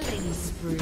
Killing spree.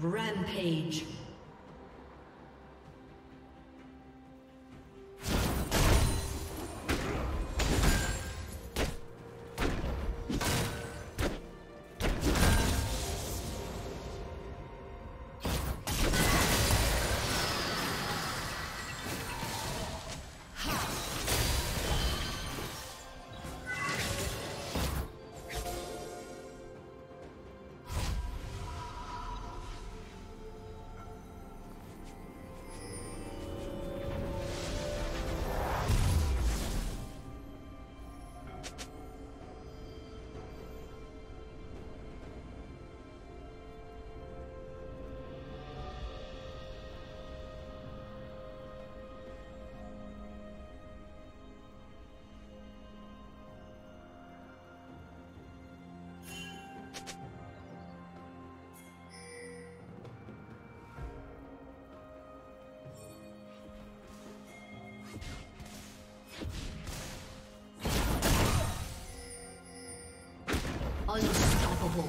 Rampage. Unstoppable.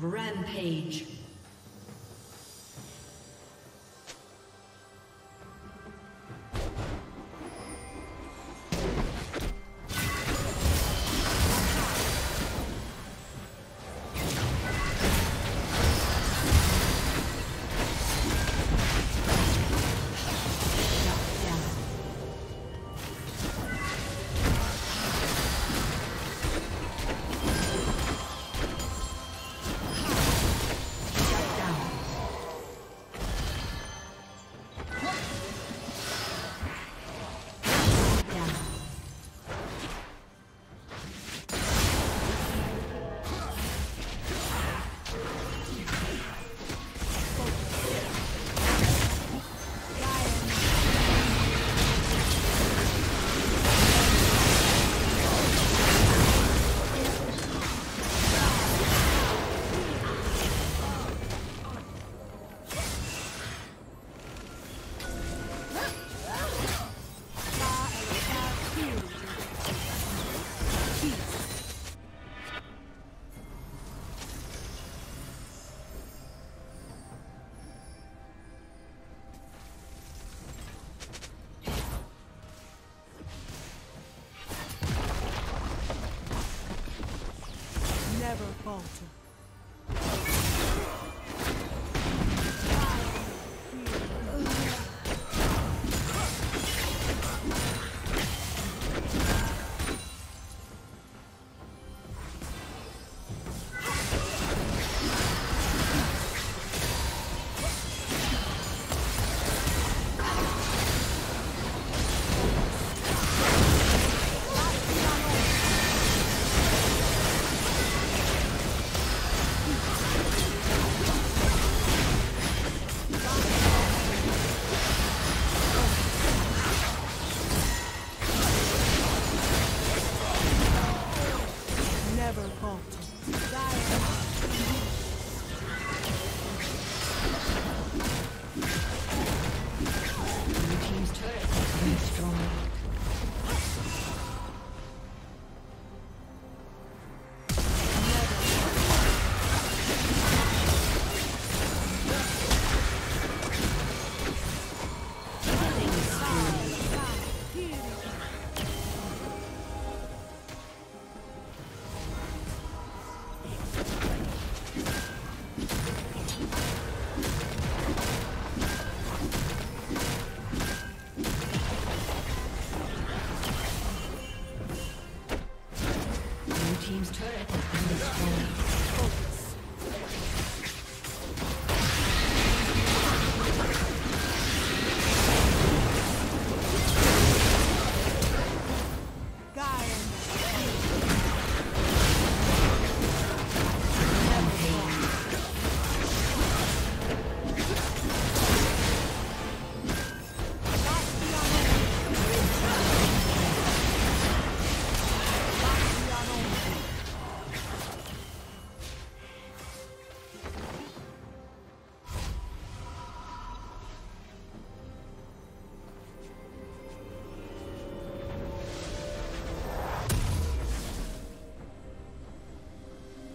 Rampage.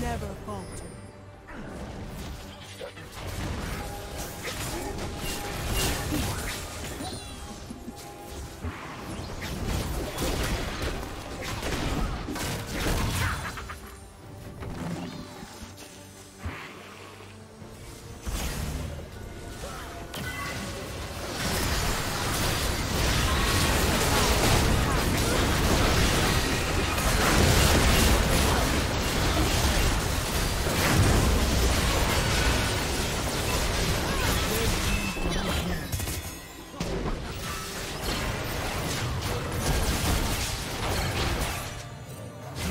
Never falter. The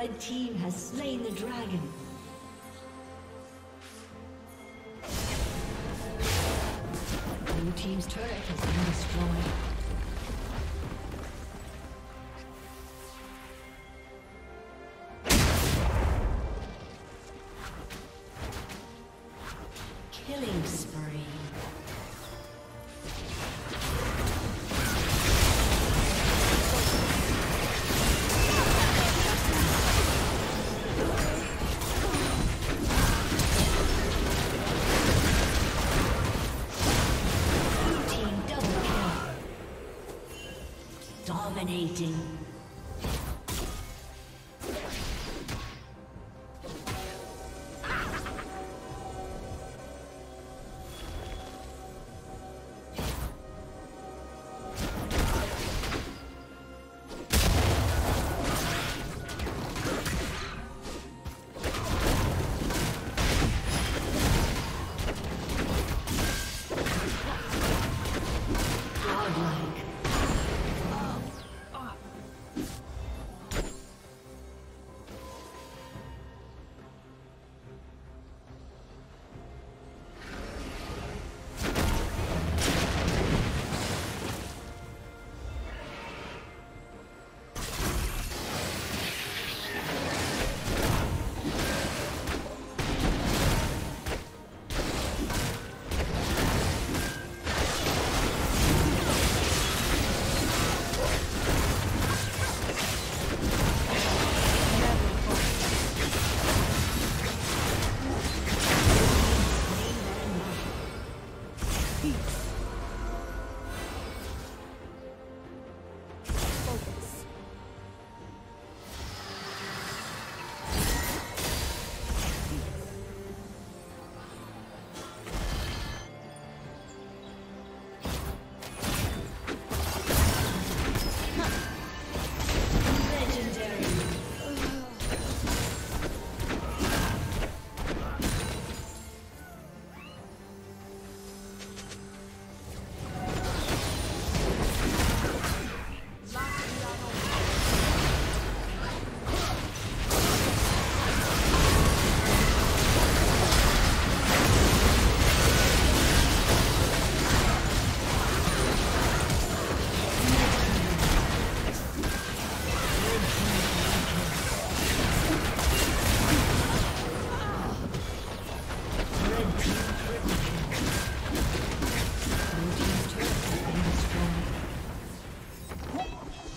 red team has slain the dragon. Blue team's turret has been destroyed. Dominating.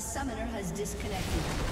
A summoner has disconnected.